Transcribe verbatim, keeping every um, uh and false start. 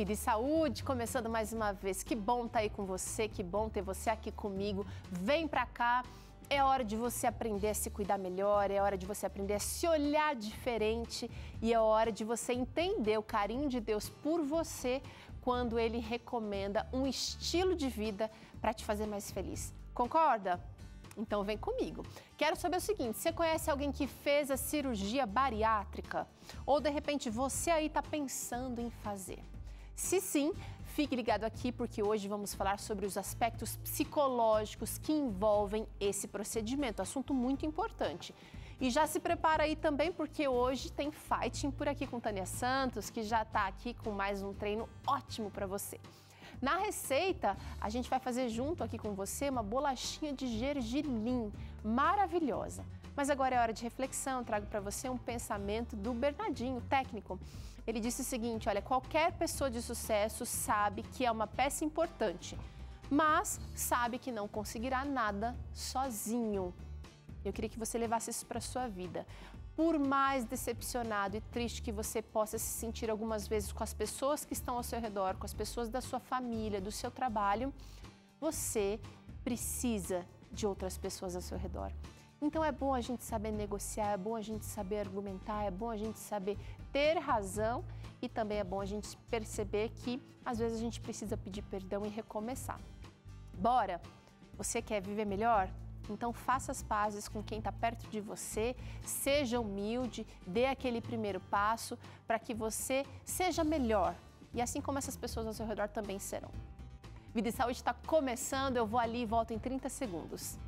Vida e Saúde, começando mais uma vez. Que bom estar aí com você, que bom ter você aqui comigo. Vem pra cá. É hora de você aprender a se cuidar melhor, é hora de você aprender a se olhar diferente e é hora de você entender o carinho de Deus por você quando Ele recomenda um estilo de vida para te fazer mais feliz. Concorda? Então vem comigo. Quero saber o seguinte, você conhece alguém que fez a cirurgia bariátrica? Ou de repente você aí está pensando em fazer? Se sim, fique ligado aqui porque hoje vamos falar sobre os aspectos psicológicos que envolvem esse procedimento, assunto muito importante. E já se prepara aí também porque hoje tem Fighting por aqui com Tânia Santos, que já está aqui com mais um treino ótimo para você. Na receita, a gente vai fazer junto aqui com você uma bolachinha de gergelim maravilhosa. Mas agora é hora de reflexão, trago para você um pensamento do Bernardinho, técnico. Ele disse o seguinte, olha, qualquer pessoa de sucesso sabe que é uma peça importante, mas sabe que não conseguirá nada sozinho. Eu queria que você levasse isso para a sua vida. Por mais decepcionado e triste que você possa se sentir algumas vezes com as pessoas que estão ao seu redor, com as pessoas da sua família, do seu trabalho, você precisa de outras pessoas ao seu redor. Então é bom a gente saber negociar, é bom a gente saber argumentar, é bom a gente saber ter razão e também é bom a gente perceber que às vezes a gente precisa pedir perdão e recomeçar. Bora? Você quer viver melhor? Então faça as pazes com quem está perto de você, seja humilde, dê aquele primeiro passo para que você seja melhor e assim como essas pessoas ao seu redor também serão. Vida e Saúde está começando, eu vou ali e volto em trinta segundos.